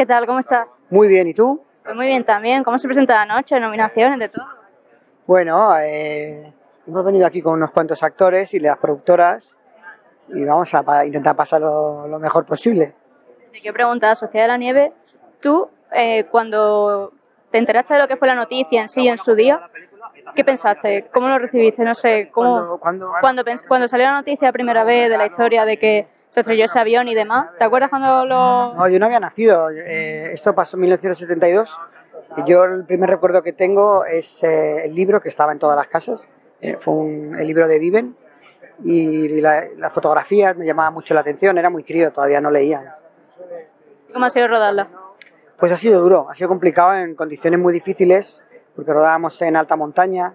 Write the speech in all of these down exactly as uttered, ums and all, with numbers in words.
¿Qué tal? ¿Cómo estás? Muy bien, ¿y tú? Pues muy bien también. ¿Cómo se presenta la noche? ¿Nominaciones? ¿De todo? Bueno, eh, hemos venido aquí con unos cuantos actores y las productoras y vamos a pa intentar pasarlo lo mejor posible. Te quiero preguntar, Sociedad de la Nieve, tú eh, cuando te enteraste de lo que fue la noticia en sí en su día, ¿qué pensaste? ¿Cómo lo recibiste? No sé, ¿cómo, cuando, cuando, cuando salió la noticia primera vez de la historia de que se estrelló ese avión y demás, ¿te acuerdas cuando lo...? No, yo no había nacido, eh, esto pasó en mil novecientos setenta y dos, yo el primer recuerdo que tengo es eh, el libro que estaba en todas las casas, eh, fue un, el libro de Viven, y la, las fotografías me llamaban mucho la atención, era muy crío, todavía no leía. ¿Cómo ha sido rodarla? Pues ha sido duro, ha sido complicado en condiciones muy difíciles, porque rodábamos en alta montaña,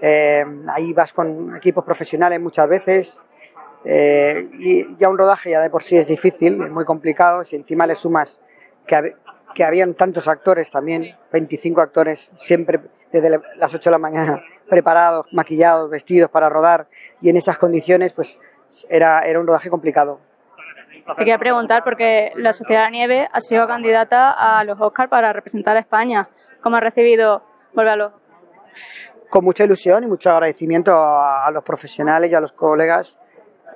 eh, ahí vas con equipos profesionales muchas veces, eh, y ya un rodaje ya de por sí es difícil, es muy complicado, si encima le sumas que, hab que habían tantos actores también, veinticinco actores, siempre desde las ocho de la mañana, preparados, maquillados, vestidos para rodar, y en esas condiciones pues era, era un rodaje complicado. Te quería preguntar porque la Sociedad de la Nieve ha sido candidata a los Óscar para representar a España. ¿Cómo ha recibido volver a los? Con mucha ilusión y mucho agradecimiento a, a los profesionales y a los colegas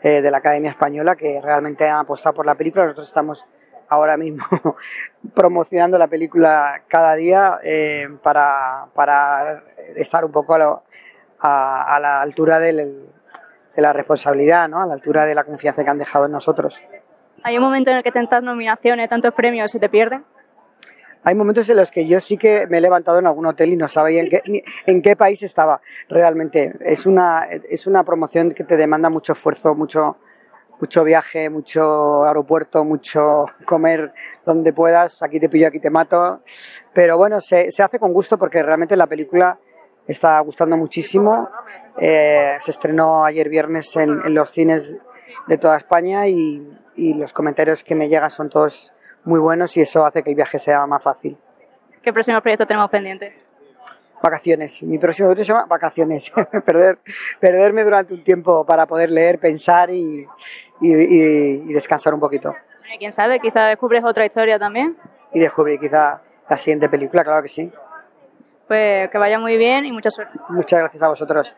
eh, de la Academia Española que realmente han apostado por la película. Nosotros estamos ahora mismo promocionando la película cada día eh, para, para estar un poco a, lo, a, a la altura del, de la responsabilidad, ¿no? A la altura de la confianza que han dejado en nosotros. ¿Hay un momento en el que tantas nominaciones, tantos premios, se te pierden? Hay momentos en los que yo sí que me he levantado en algún hotel y no sabía en qué, ni, en qué país estaba realmente. Es una, es una promoción que te demanda mucho esfuerzo, mucho, mucho viaje, mucho aeropuerto, mucho comer donde puedas, aquí te pillo, aquí te mato. Pero bueno, se, se hace con gusto porque realmente la película está gustando muchísimo. Eh, se estrenó ayer viernes en, en los cines de toda España y... y los comentarios que me llegan son todos muy buenos y eso hace que el viaje sea más fácil. ¿Qué próximo proyecto tenemos pendiente? Vacaciones. Mi próximo proyecto se llama Vacaciones. Perder, perderme durante un tiempo para poder leer, pensar y, y, y, y descansar un poquito. ¿Quién sabe? Quizá descubres otra historia también. Y descubrir quizá la siguiente película, claro que sí. Pues que vaya muy bien y mucha suerte. Muchas gracias a vosotros.